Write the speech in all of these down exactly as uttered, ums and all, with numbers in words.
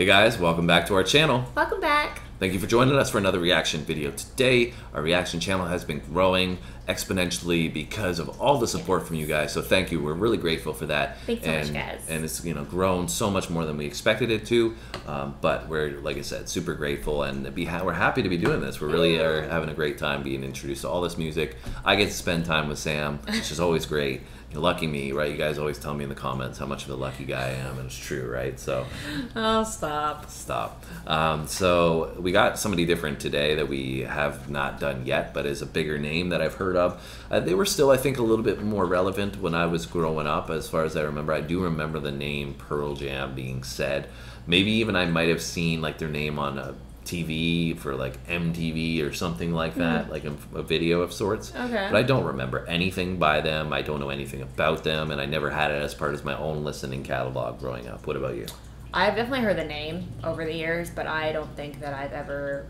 Hey guys, welcome back to our channel. Welcome back. Thank you for joining us for another reaction video today. Our reaction channel has been growing exponentially because of all the support from you guys. So thank you. We're really grateful for that. Thanks so much, guys. And it's you know grown so much more than we expected it to. Um, but we're, like I said, super grateful and be ha we're happy to be doing this. We really are having a great time being introduced to all this music. I get to spend time with Sam, which is always great. Lucky me, right? You guys always tell me in the comments how much of a lucky guy I am, and it's true, right? So, oh, stop, stop. Um, so we got somebody different today that we have not done yet, but is a bigger name that I've heard of. Uh, they were still, I think, a little bit more relevant when I was growing up, as far as I remember. I do remember the name Pearl Jam being said. Maybe even I might have seen like their name on a T V for like M T V or something like that, mm-hmm. like a, a video of sorts. Okay. But I don't remember anything by them. I don't know anything about them, and I never had it as part of my own listening catalog growing up. What about you? I've definitely heard the name over the years, but I don't think that I've ever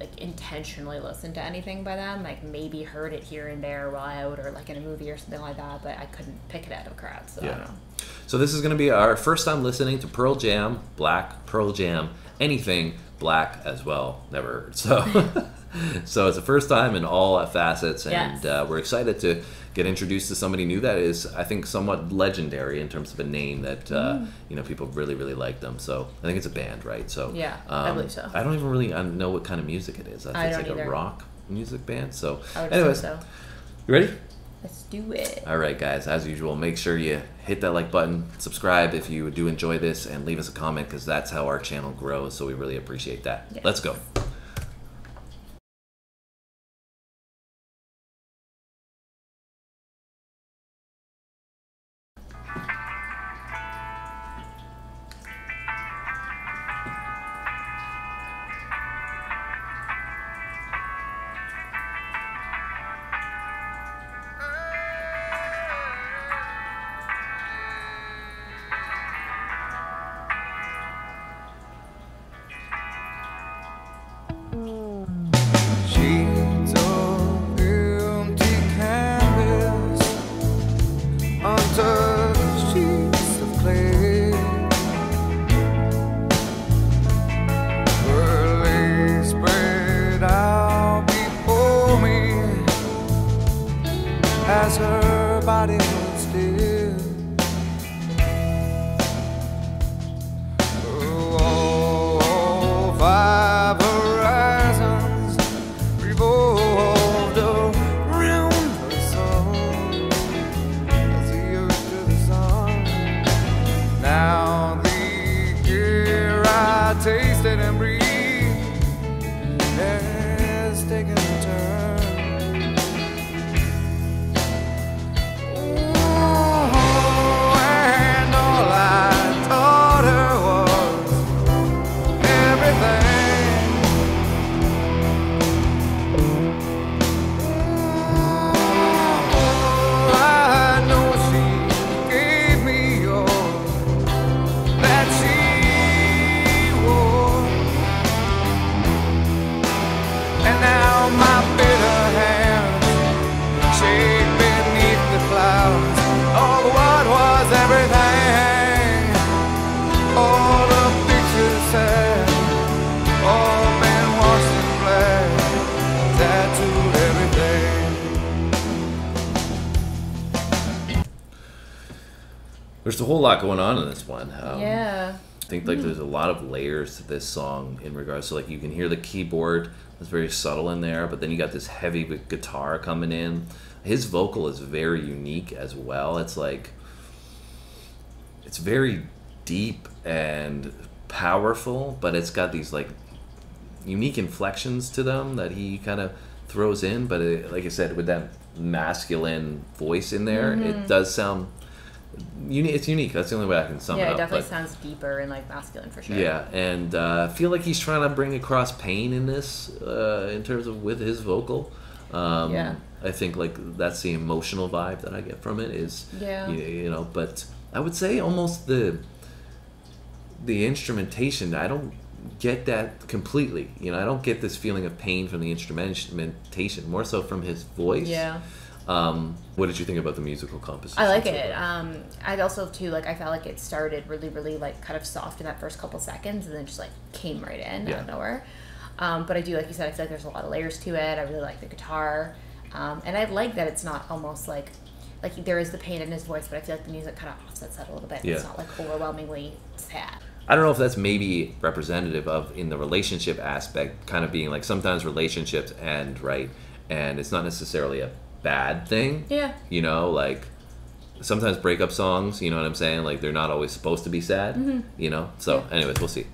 like intentionally listened to anything by them. Like maybe heard it here and there while out or like in a movie or something like that, but I couldn't pick it out of a crowd. So yeah. I don't know. So this is going to be our first time listening to Pearl Jam, Black, Pearl Jam, anything Black as well. Never heard. So, so it's the first time in all facets, and yes. uh, we're excited to get introduced to somebody new that is, I think, somewhat legendary in terms of a name that uh, mm. you know people really, really like them. So I think it's a band, right? So yeah, um, I believe so. I don't even really I don't know what kind of music it is. I think I it's like either. a rock music band. So, anyways, so. You ready? Let's do it. All right, guys, as usual, make sure you hit that like button, subscribe if you do enjoy this, and leave us a comment because that's how our channel grows, so we really appreciate that. Yes. Let's go. As her body was still, oh, all five horizons revolved around her soul as the earth to the sun. Now the air I tasted and breathed has taken a turn. There's a whole lot going on in this one. Um, yeah. I think like mm. there's a lot of layers to this song in regards to like you can hear the keyboard. It's very subtle in there, but then you got this heavy guitar coming in. His vocal is very unique as well. It's like it's very deep and powerful, but it's got these like unique inflections to them that he kind of throws in. But it, like I said, with that masculine voice in there, mm-hmm. it does sound. It's unique. That's the only way I can sum yeah, it up. Yeah, it definitely but, sounds deeper and like masculine for sure. Yeah, and uh, I feel like he's trying to bring across pain in this, uh, in terms of with his vocal. Um, yeah, I think like that's the emotional vibe that I get from it. Is yeah, you, you know. But I would say almost the the instrumentation. I don't get that completely. You know, I don't get this feeling of pain from the instrumentation. More so from his voice. Yeah. Um, what did you think about the musical composition? I like it. Um, I also too like I felt like it started really, really like kind of soft in that first couple seconds, and then just like came right in yeah. out of nowhere. Um, but I do, like you said, I feel like there's a lot of layers to it. I really like the guitar, um, and I like that it's not almost like like there is the pain in his voice, but I feel like the music kind of offsets that a little bit. Yeah. It's not like overwhelmingly sad. I don't know if that's maybe representative of in the relationship aspect, kind of being like sometimes relationships end, right, and it's not necessarily a bad thing. Yeah. You know, like sometimes breakup songs, you know what I'm saying? Like they're not always supposed to be sad, mm-hmm. you know? So yeah. anyways, we'll see.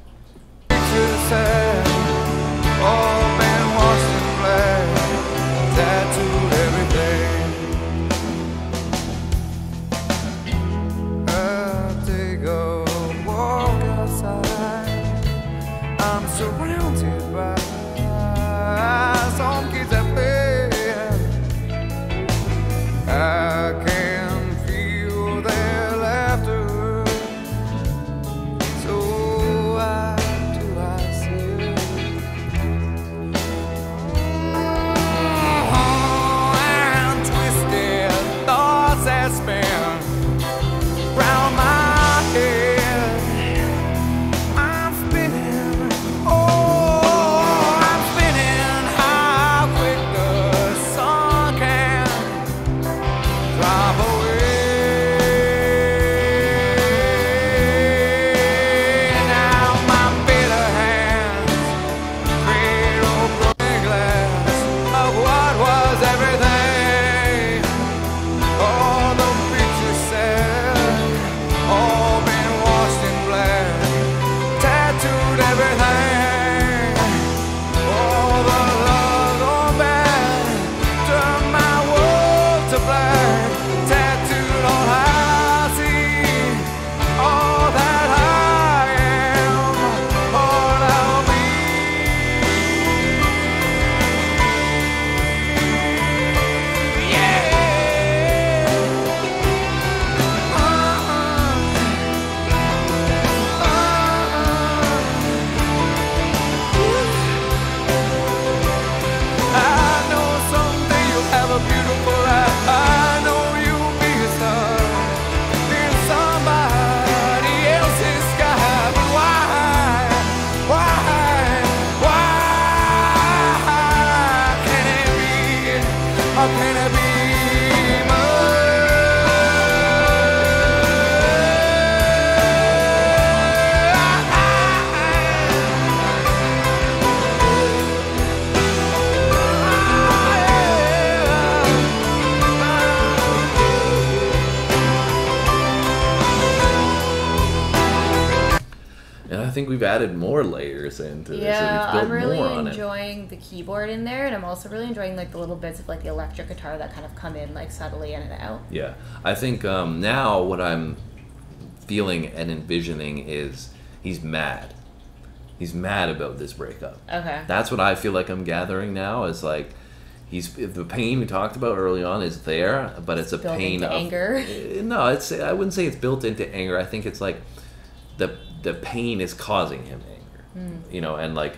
I think we've added more layers into this. Yeah, I'm really enjoying the keyboard in there, and I'm also really enjoying like the little bits of like the electric guitar that kind of come in like subtly in and out. Yeah, I think um, now what I'm feeling and envisioning is he's mad. He's mad about this breakup. Okay. That's what I feel like I'm gathering now is like he's the pain we talked about early on is there, but it's, it's a pain of anger. No, it's I wouldn't say it's built into anger. I think it's like the the pain is causing him anger, mm. you know, and like,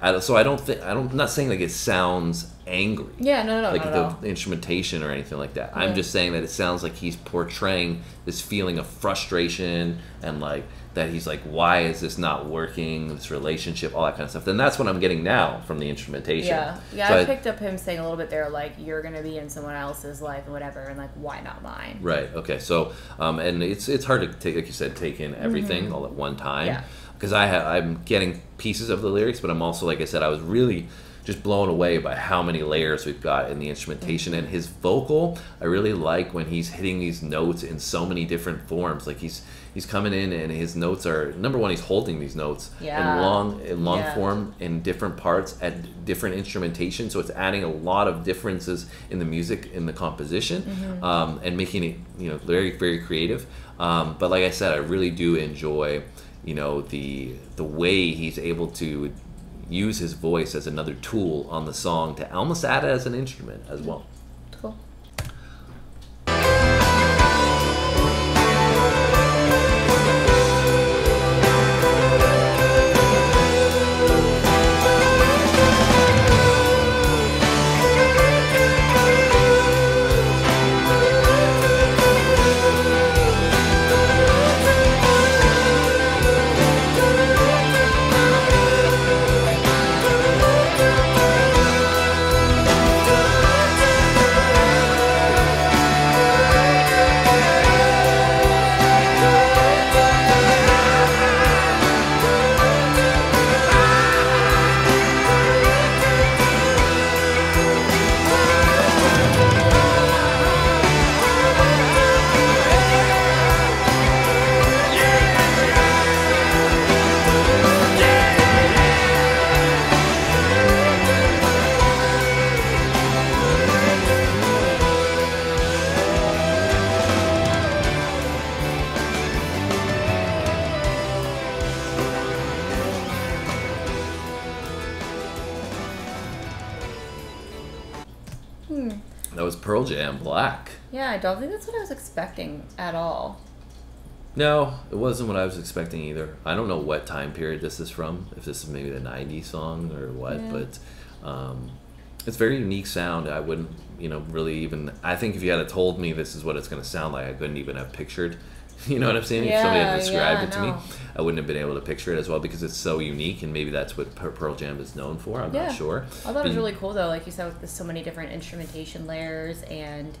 I, so I don't think, I don't, I'm not saying like it sounds angry. Yeah, no, no, no. Like not the at all. Instrumentation or anything like that. Yeah. I'm just saying that it sounds like he's portraying this feeling of frustration and like, that he's like, why is this not working, this relationship, all that kind of stuff. Then that's what I'm getting now from the instrumentation. Yeah, yeah, so I, I picked up him saying a little bit there, like, you're going to be in someone else's life and whatever, and like, why not mine? Right, okay, so, um, and it's it's hard to, take, like you said, take in everything mm-hmm. all at one time. Because yeah. I ha I'm getting pieces of the lyrics, but I'm also, like I said, I was really just blown away by how many layers we've got in the instrumentation. Mm-hmm. And his vocal, I really like when he's hitting these notes in so many different forms. Like, he's... He's coming in and his notes are, number one, he's holding these notes yeah. in long in long yeah. form in different parts at different instrumentation. So it's adding a lot of differences in the music, in the composition, mm-hmm. um, and making it, you know, very, very creative. Um, but like I said, I really do enjoy, you know, the, the way he's able to use his voice as another tool on the song to almost add it as an instrument as well. Cool. Hmm. That was Pearl Jam, Black. Yeah, I don't think that's what I was expecting at all. No, it wasn't what I was expecting either. I don't know what time period this is from, if this is maybe the nineties song or what, yeah. but um, it's a very unique sound. I wouldn't, you know, really even, I think if you had told me this is what it's going to sound like, I couldn't even have pictured, you know what I'm saying? Yeah, if somebody had described yeah, it to no. me, I wouldn't have been able to picture it as well, because it's so unique, and maybe that's what Pearl Jam is known for, I'm yeah. not sure. I thought it was really cool though, like you said, with so many different instrumentation layers, and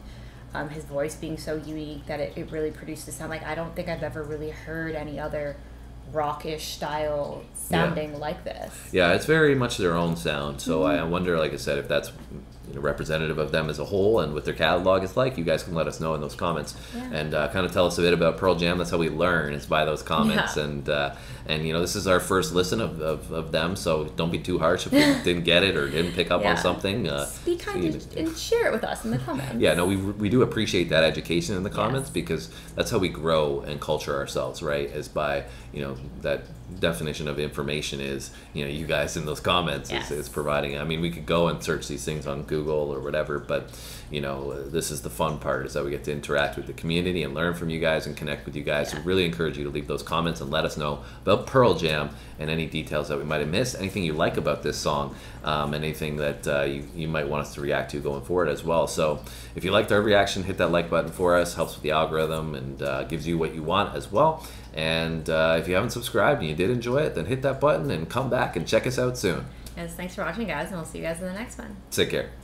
Um, his voice being so unique that it, it really produced a sound like I don't think I've ever really heard any other rockish style sounding yeah. like this. Yeah, it's very much their own sound. So mm-hmm. I, I wonder, like I said, if that's you know, representative of them as a whole and what their catalog is like. You guys can let us know in those comments yeah. and uh, kind of tell us a bit about Pearl Jam. That's how we learn, is by those comments. Yeah. And uh, and you know, this is our first listen of, of, of them, so don't be too harsh if you didn't get it or didn't pick up yeah. on something. Uh, be kind you, and share it with us in the comments. Yeah, no, we we do appreciate that education in the comments yes. because that's how we grow and culture ourselves, right? Is by you know. That definition of information is, you know, you guys in those comments yes. is, is providing. I mean, we could go and search these things on Google or whatever, but, you know, this is the fun part, is that we get to interact with the community and learn from you guys and connect with you guys. Yeah. So really encourage you to leave those comments and let us know about Pearl Jam and any details that we might have missed, anything you like about this song, um, anything that uh, you, you might want us to react to going forward as well. So if you liked our reaction, hit that like button for us, helps with the algorithm, and uh, gives you what you want as well. And uh, if you haven't subscribed and you did enjoy it, then hit that button and come back and check us out soon. Yes, thanks for watching, guys, and we'll see you guys in the next one. Take care.